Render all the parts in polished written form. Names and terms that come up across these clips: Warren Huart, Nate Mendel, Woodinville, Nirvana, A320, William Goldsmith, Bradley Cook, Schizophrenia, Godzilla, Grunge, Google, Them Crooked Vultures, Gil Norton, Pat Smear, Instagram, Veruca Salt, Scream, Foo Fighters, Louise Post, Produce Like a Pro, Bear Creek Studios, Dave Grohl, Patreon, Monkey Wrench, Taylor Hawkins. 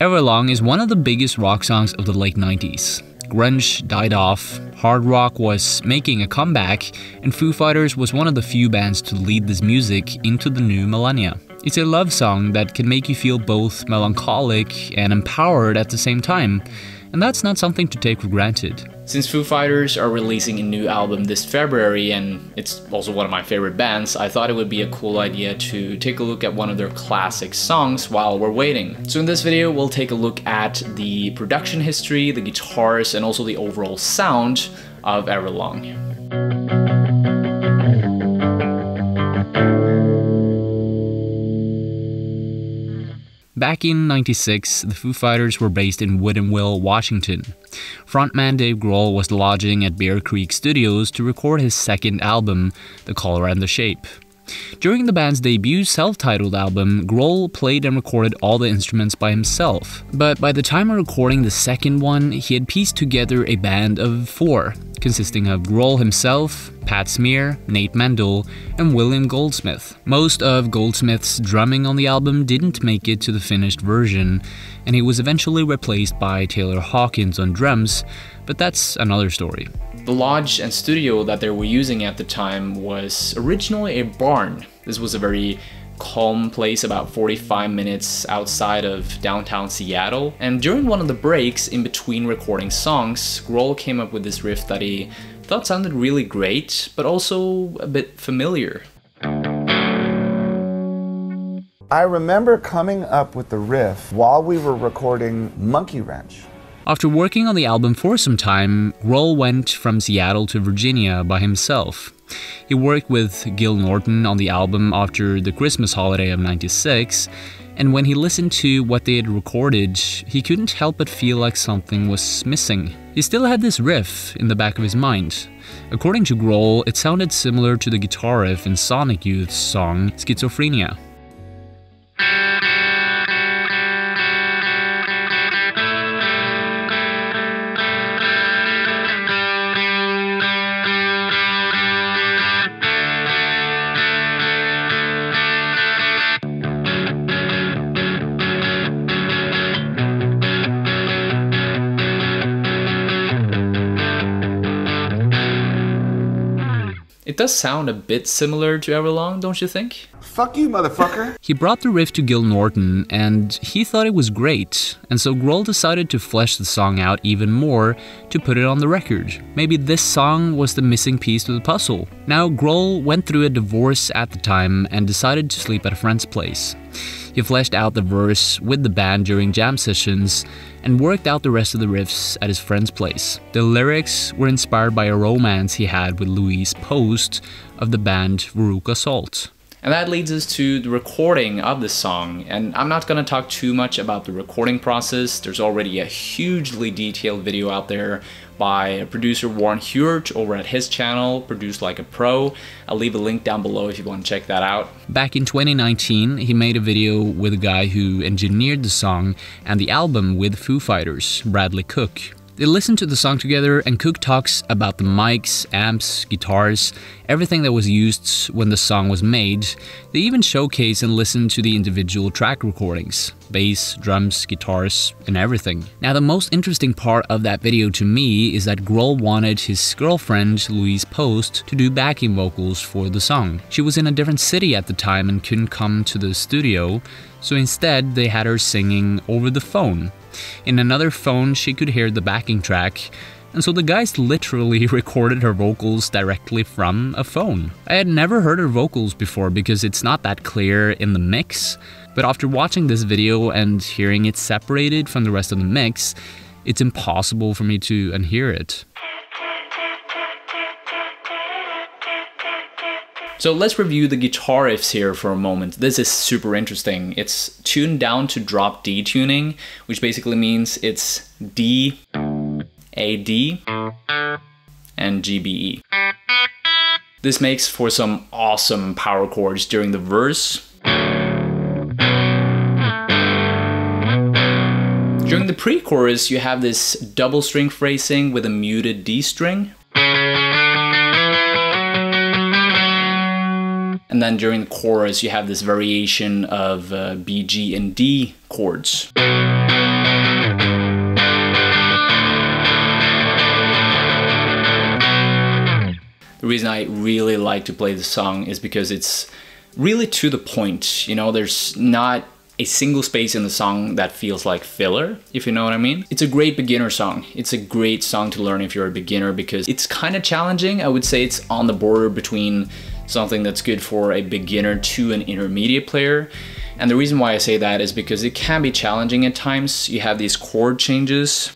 Everlong is one of the biggest rock songs of the late 90s. Grunge died off, hard rock was making a comeback, and Foo Fighters was one of the few bands to lead this music into the new millennia. It's a love song that can make you feel both melancholic and empowered at the same time, and that's not something to take for granted. Since Foo Fighters are releasing a new album this February, and it's also one of my favorite bands, I thought it would be a cool idea to take a look at one of their classic songs while we're waiting. So in this video, we'll take a look at the production history, the guitars, and also the overall sound of Everlong. Back in '96, the Foo Fighters were based in Woodinville, Washington. Frontman Dave Grohl was lodging at Bear Creek Studios to record his second album, The Color and the Shape. During the band's debut self-titled album, Grohl played and recorded all the instruments by himself. But by the time of recording the second one, he had pieced together a band of four, consisting of Grohl himself, Pat Smear, Nate Mendel, and William Goldsmith. Most of Goldsmith's drumming on the album didn't make it to the finished version, and he was eventually replaced by Taylor Hawkins on drums, but that's another story. The lodge and studio that they were using at the time was originally a barn. This was a very calm place about 45 minutes outside of downtown Seattle. And during one of the breaks in between recording songs, Grohl came up with this riff that he thought sounded really great, but also a bit familiar. I remember coming up with the riff while we were recording Monkey Wrench. After working on the album for some time, Grohl went from Seattle to Virginia by himself. He worked with Gil Norton on the album after the Christmas holiday of '96, and when he listened to what they had recorded, he couldn't help but feel like something was missing. He still had this riff in the back of his mind. According to Grohl, it sounded similar to the guitar riff in Sonic Youth's song Schizophrenia. It does sound a bit similar to Everlong, don't you think? Fuck you, motherfucker! He brought the riff to Gil Norton, and he thought it was great, and so Grohl decided to flesh the song out even more to put it on the record. Maybe this song was the missing piece to the puzzle. Now, Grohl went through a divorce at the time and decided to sleep at a friend's place. He fleshed out the verse with the band during jam sessions and worked out the rest of the riffs at his friend's place. The lyrics were inspired by a romance he had with Louise Post of the band Veruca Salt. And that leads us to the recording of the song, and I'm not going to talk too much about the recording process. There's already a hugely detailed video out there by producer Warren Huart over at his channel, Produce Like a Pro. I'll leave a link down below if you want to check that out. Back in 2019, he made a video with a guy who engineered the song and the album with Foo Fighters, Bradley Cook. They listen to the song together, and Cook talks about the mics, amps, guitars, everything that was used when the song was made. They even showcase and listen to the individual track recordings, bass, drums, guitars, and everything. Now, the most interesting part of that video to me is that Grohl wanted his girlfriend, Louise Post, to do backing vocals for the song. She was in a different city at the time and couldn't come to the studio, so instead they had her singing over the phone. In another phone, she could hear the backing track, and so the guys literally recorded her vocals directly from a phone. I had never heard her vocals before because it's not that clear in the mix, but after watching this video and hearing it separated from the rest of the mix, it's impossible for me to unhear it. So let's review the guitar riffs here for a moment. This is super interesting. It's tuned down to drop D tuning, which basically means it's D, A, D, and G, B, E. This makes for some awesome power chords during the verse. During the pre-chorus, you have this double string phrasing with a muted D string. And then during the chorus, you have this variation of B, G, and D chords. The reason I really like to play the song is because it's really to the point, you know, there's not a single space in the song that feels like filler, if you know what I mean. It's a great beginner song. It's a great song to learn if you're a beginner because it's kind of challenging. I would say it's on the border between something that's good for a beginner to an intermediate player. And the reason why I say that is because it can be challenging at times. You have these chord changes.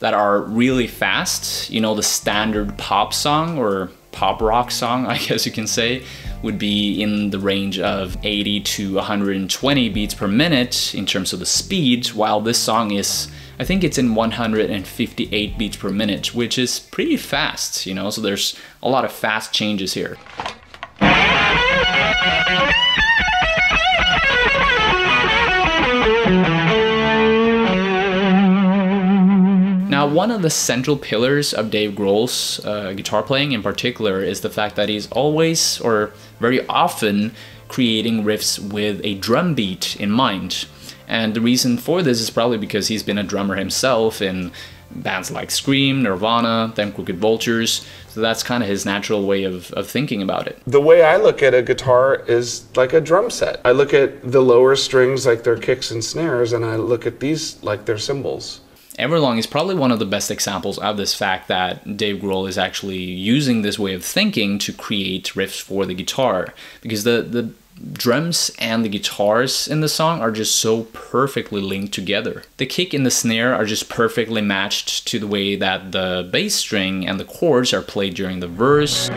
That are really fast. You know, the standard pop song or pop rock song, I guess you can say, would be in the range of 80 to 120 beats per minute in terms of the speed, while this song is, I think it's in 158 beats per minute, which is pretty fast, you know, so there's a lot of fast changes here. Now, one of the central pillars of Dave Grohl's guitar playing in particular is the fact that he's always, or very often, creating riffs with a drum beat in mind. And the reason for this is probably because he's been a drummer himself in bands like Scream, Nirvana, Them Crooked Vultures, so that's kind of his natural way of thinking about it. The way I look at a guitar is like a drum set. I look at the lower strings like they're kicks and snares, and I look at these like they're cymbals. Everlong is probably one of the best examples of this fact that Dave Grohl is actually using this way of thinking to create riffs for the guitar, because the drums and the guitars in the song are just so perfectly linked together. The kick and the snare are just perfectly matched to the way that the bass string and the chords are played during the verse.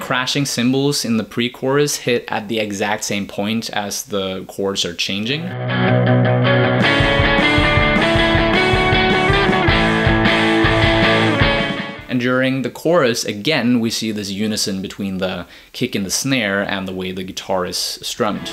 Crashing cymbals in the pre-chorus hit at the exact same point as the chords are changing. And during the chorus, again, we see this unison between the kick and the snare and the way the guitar is strummed.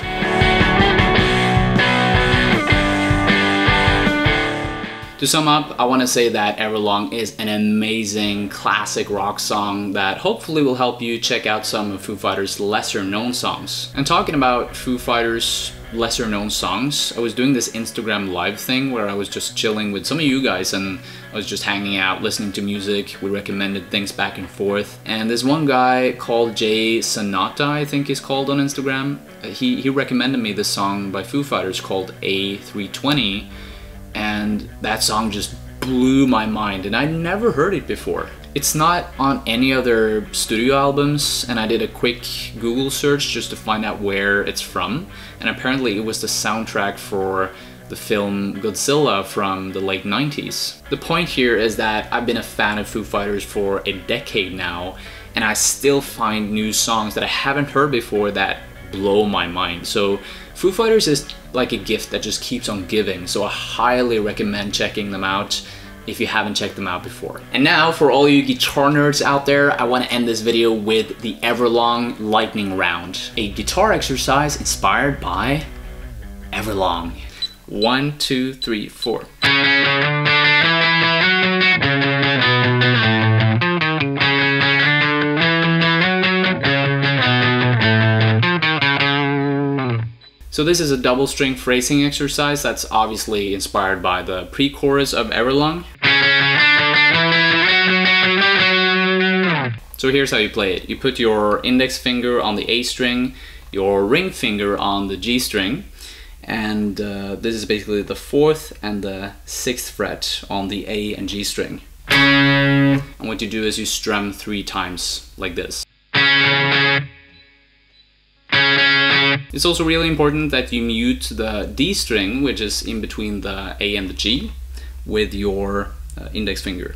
To sum up, I want to say that Everlong is an amazing classic rock song that hopefully will help you check out some of Foo Fighters' lesser known songs. And talking about Foo Fighters' lesser known songs, I was doing this Instagram live thing where I was just chilling with some of you guys and I was just hanging out, listening to music. We recommended things back and forth. And this one guy called Jay Sonata, I think he's called on Instagram, he recommended me this song by Foo Fighters called A320. And that song just blew my mind, and I never heard it before. It's not on any other studio albums, and I did a quick Google search just to find out where it's from, and apparently it was the soundtrack for the film Godzilla from the late 90s. The point here is that I've been a fan of Foo Fighters for a decade now, and I still find new songs that I haven't heard before that blow my mind. So Foo Fighters is like a gift that just keeps on giving, so I highly recommend checking them out if you haven't checked them out before. And now, for all you guitar nerds out there, I want to end this video with the Everlong lightning round, a guitar exercise inspired by Everlong. 1, 2, 3, 4. So this is a double string phrasing exercise that's obviously inspired by the pre-chorus of Everlong. So here's how you play it. You put your index finger on the A string, your ring finger on the G string, and this is basically the 4th and the 6th fret on the A and G string. And what you do is you strum 3 times, like this. It's also really important that you mute the D string, which is in between the A and the G, with your index finger.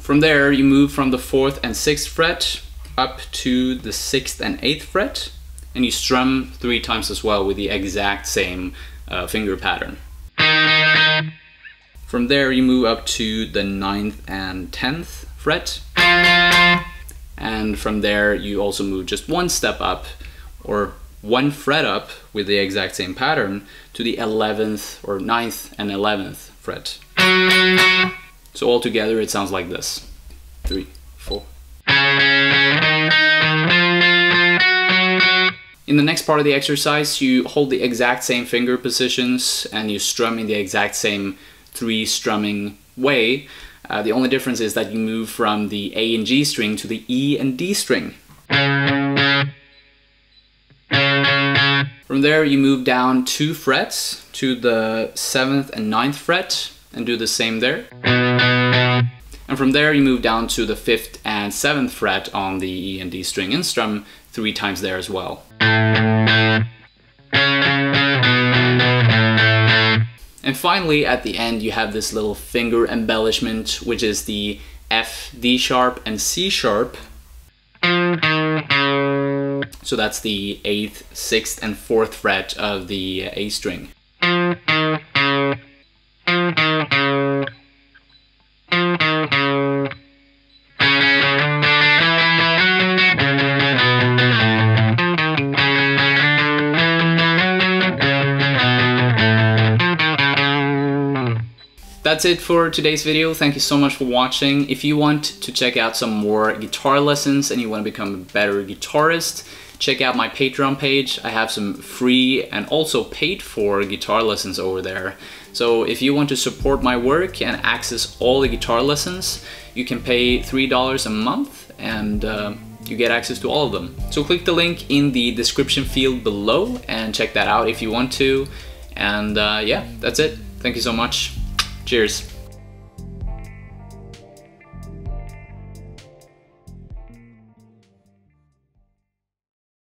From there, you move from the 4th and 6th fret up to the 6th and 8th fret, and you strum 3 times as well with the exact same finger pattern. From there, you move up to the 9th and 10th fret, and from there, you also move just one step up, or 1 fret up with the exact same pattern to the 11th or 9th and 11th fret. So altogether it sounds like this. three, four. In the next part of the exercise, you hold the exact same finger positions and you strum in the exact same three strumming way. The only difference is that you move from the A and G string to the E and D string. From there, you move down 2 frets to the 7th and 9th fret and do the same there. And from there, you move down to the 5th and 7th fret on the E and D string and strum 3 times there as well. And finally, at the end, you have this little finger embellishment, which is the F, D sharp, and C sharp. So that's the 8th, 6th, and 4th fret of the A string. That's it for today's video. Thank you so much for watching. If you want to check out some more guitar lessons and you want to become a better guitarist, check out my Patreon page. I have some free and also paid for guitar lessons over there. So if you want to support my work and access all the guitar lessons, you can pay $3 a month and you get access to all of them. So click the link in the description field below and check that out if you want to. And yeah, that's it. Thank you so much. Cheers.